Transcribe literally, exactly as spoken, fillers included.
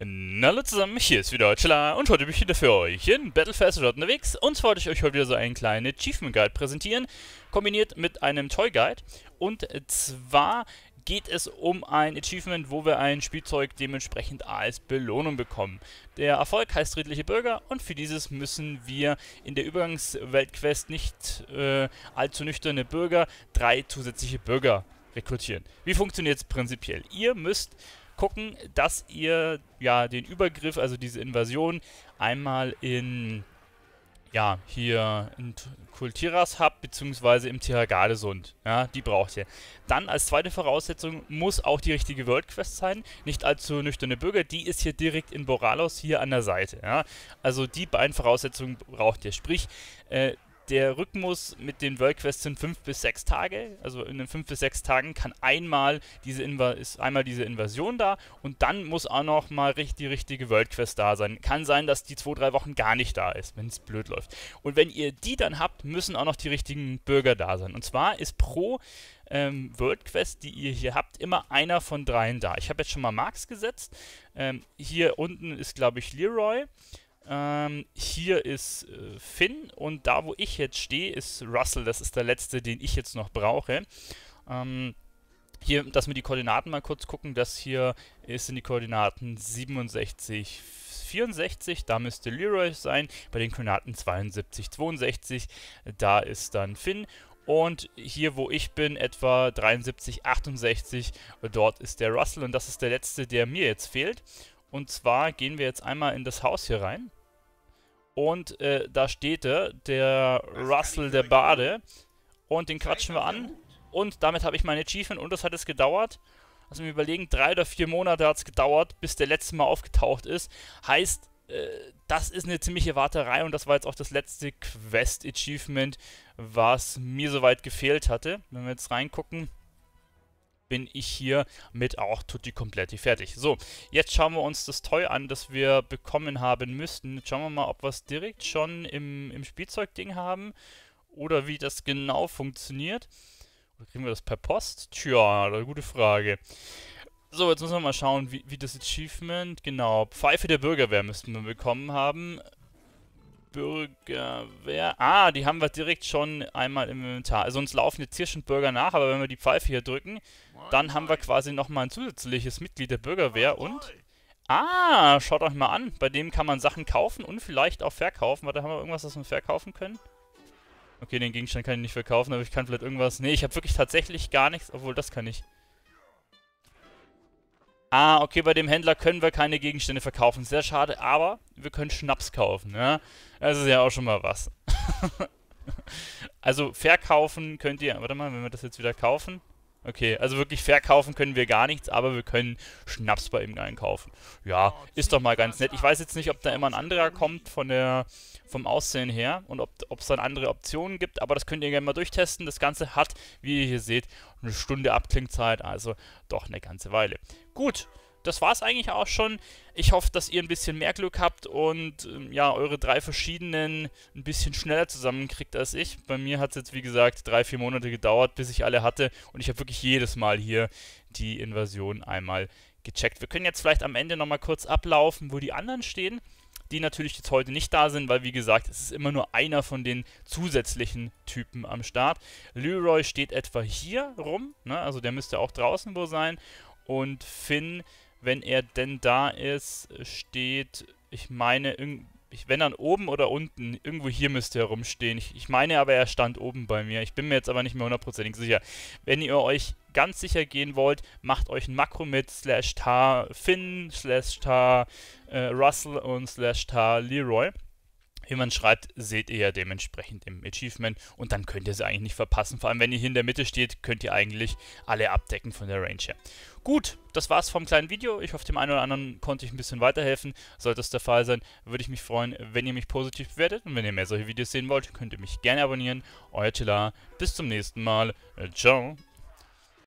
Na hallo zusammen, hier ist wieder Tschilla und heute bin ich wieder für euch in Battlefest unterwegs. Und zwar wollte ich euch heute wieder so einen kleinen Achievement Guide präsentieren, kombiniert mit einem Toy Guide. Und zwar geht es um ein Achievement, wo wir ein Spielzeug dementsprechend als Belohnung bekommen. Der Erfolg heißt redliche Bürger und für dieses müssen wir in der Übergangsweltquest nicht äh, allzu nüchterne Bürger drei zusätzliche Bürger rekrutieren. Wie funktioniert es prinzipiell? Ihr müsst gucken, dass ihr ja den Übergriff, also diese Invasion, einmal in ja hier in Kultiras habt, beziehungsweise im Tiragadesund. Ja, die braucht ihr. Dann als zweite Voraussetzung muss auch die richtige Worldquest sein. Nicht allzu nüchterne Bürger, die ist hier direkt in Boralos, hier an der Seite. Ja. Also die beiden Voraussetzungen braucht ihr. Sprich, äh, der Rhythmus mit den Worldquests sind fünf bis sechs Tage, also in den fünf bis sechs Tagen kann einmal diese, Inva ist einmal diese Invasion da und dann muss auch nochmal die richtige Worldquest da sein. Kann sein, dass die zwei bis drei Wochen gar nicht da ist, wenn es blöd läuft. Und wenn ihr die dann habt, müssen auch noch die richtigen Bürger da sein. Und zwar ist pro ähm, Worldquest, die ihr hier habt, immer einer von dreien da. Ich habe jetzt schon mal Marx gesetzt. Ähm, hier unten ist, glaube ich, Leeroy. Ähm, hier ist äh, Finn und da, wo ich jetzt stehe, ist Russell. Das ist der letzte, den ich jetzt noch brauche. Ähm, hier, dass wir die Koordinaten mal kurz gucken. Das hier sind die Koordinaten siebenundsechzig, vierundsechzig. Da müsste Leeroy sein. Bei den Koordinaten zweiundsiebzig, zweiundsechzig. Da ist dann Finn. Und hier, wo ich bin, etwa dreiundsiebzig, achtundsechzig. Dort ist der Russell und das ist der letzte, der mir jetzt fehlt. Und zwar gehen wir jetzt einmal in das Haus hier rein. Und äh, da steht er, der Russell der Bade. Und den quatschen wir an. Und damit habe ich mein Achievement. Und das hat es gedauert. Also wir überlegen, drei oder vier Monate hat es gedauert, bis der letzte Mal aufgetaucht ist. Heißt, äh, das ist eine ziemliche Warterei. Und das war jetzt auch das letzte Quest-Achievement, was mir soweit gefehlt hatte. Wenn wir jetzt reingucken, bin ich hier mit auch tutti kompletti fertig. So, jetzt schauen wir uns das Toy an, das wir bekommen haben müssten. Jetzt schauen wir mal, ob wir es direkt schon im, im Spielzeugding haben oder wie das genau funktioniert. Oder kriegen wir das per Post? Tja, eine gute Frage. So, jetzt müssen wir mal schauen, wie, wie das Achievement, genau, Pfeife der Bürgerwehr müssten wir bekommen haben. Bürgerwehr. Ah, die haben wir direkt schon einmal im Inventar. Also uns laufen jetzt hier schon Bürger nach, aber wenn wir die Pfeife hier drücken, dann haben wir quasi nochmal ein zusätzliches Mitglied der Bürgerwehr und... Ah, schaut euch mal an. Bei dem kann man Sachen kaufen und vielleicht auch verkaufen. Warte, haben wir irgendwas, das wir verkaufen können? Okay, den Gegenstand kann ich nicht verkaufen, aber ich kann vielleicht irgendwas... Nee, ich habe wirklich tatsächlich gar nichts, obwohl das kann ich. Ah, okay, bei dem Händler können wir keine Gegenstände verkaufen. Sehr schade, aber wir können Schnaps kaufen, ja? Das ist ja auch schon mal was. Also verkaufen könnt ihr... Warte mal, wenn wir das jetzt wieder kaufen... Okay, also wirklich verkaufen können wir gar nichts, aber wir können Schnaps bei ihm einkaufen. Ja, ist doch mal ganz nett. Ich weiß jetzt nicht, ob da immer ein anderer kommt von der, vom Aussehen her und ob es dann andere Optionen gibt, aber das könnt ihr gerne mal durchtesten. Das Ganze hat, wie ihr hier seht, eine Stunde Abklingzeit, also doch eine ganze Weile. Gut, das war es eigentlich auch schon. Ich hoffe, dass ihr ein bisschen mehr Glück habt und ähm, ja, eure drei verschiedenen ein bisschen schneller zusammenkriegt als ich. Bei mir hat es jetzt, wie gesagt, drei, vier Monate gedauert, bis ich alle hatte. Und ich habe wirklich jedes Mal hier die Invasion einmal gecheckt. Wir können jetzt vielleicht am Ende nochmal kurz ablaufen, wo die anderen stehen, die natürlich jetzt heute nicht da sind, weil, wie gesagt, es ist immer nur einer von den zusätzlichen Typen am Start. Leeroy steht etwa hier rum, ne? Also der müsste auch draußen wo sein. Und Finn, wenn er denn da ist, steht, ich meine, wenn dann oben oder unten, irgendwo hier müsste er rumstehen. Ich, ich meine aber, er stand oben bei mir. Ich bin mir jetzt aber nicht mehr hundertprozentig sicher. Wenn ihr euch ganz sicher gehen wollt, macht euch ein Makro mit slash tar Finn, slash tar äh, Russell und slash tar Leeroy. Wie man schreibt, seht ihr ja dementsprechend im Achievement und dann könnt ihr sie eigentlich nicht verpassen. Vor allem, wenn ihr hier in der Mitte steht, könnt ihr eigentlich alle abdecken von der Range her. Gut, das war's vom kleinen Video. Ich hoffe, dem einen oder anderen konnte ich ein bisschen weiterhelfen. Sollte es der Fall sein, würde ich mich freuen, wenn ihr mich positiv bewertet. Und wenn ihr mehr solche Videos sehen wollt, könnt ihr mich gerne abonnieren. Euer Tschilla, bis zum nächsten Mal. Ciao.